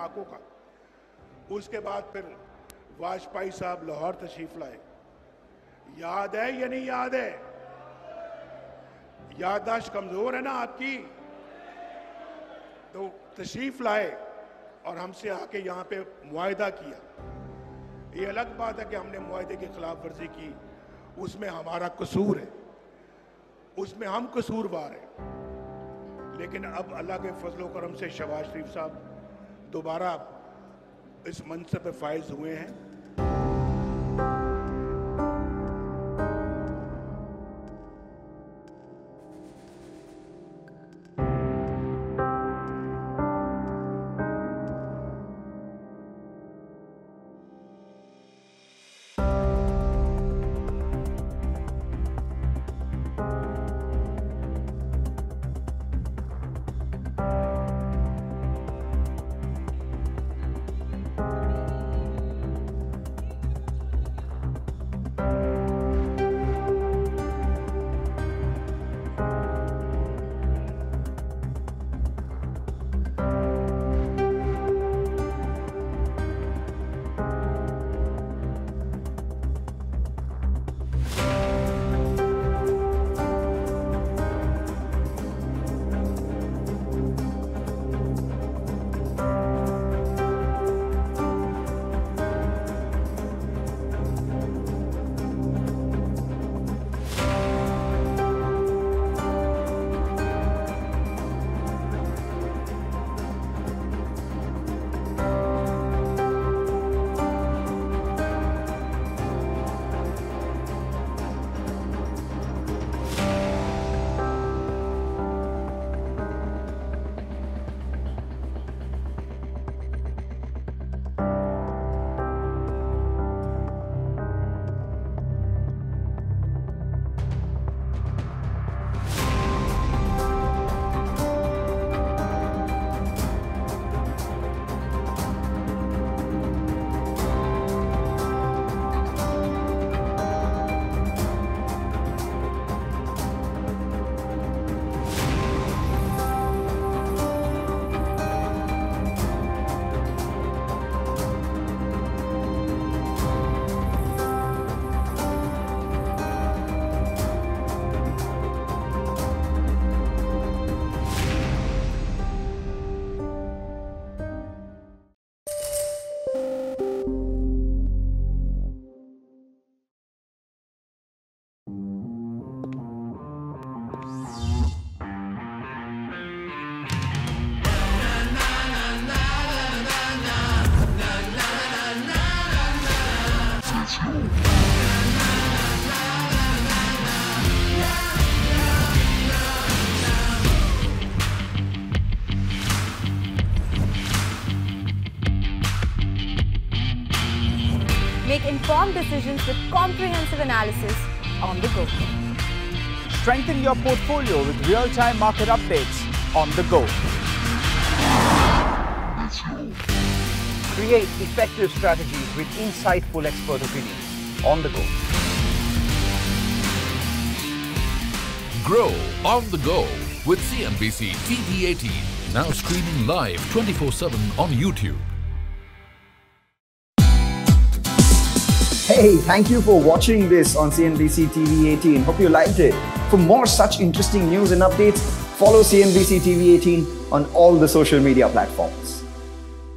धमाकों का। उसके बाद फिर वाजपेयी साहब लाहौर तशरीफ लाए। याद है या नहीं याद है? याददाश्त कमजोर है ना आपकी, तो तशरीफ लाए और हमसे आके यहाँ पे मुआहदा किया। ये अलग बात है कि हमने मुआहदे की खिलाफ वर्जी की, उसमें हमारा कसूर है, उसमें हम कसूरवार हैं। लेकिन अब अल्लाह के फजलो करम से शहबाज शरीफ साहब दोबारा इस मनसब पे फायज हुए हैं। Make informed decisions with comprehensive analysis on the go. Strengthen your portfolio with real-time market updates on the go. Create effective strategies with insightful expert opinions on the go. Grow on the go with CNBC TV18, now streaming live 24/7 on YouTube. Hey, thank you for watching this on CNBC TV18. Hope you liked it. For more such interesting news and updates, follow CNBC TV18 on all the social media platforms.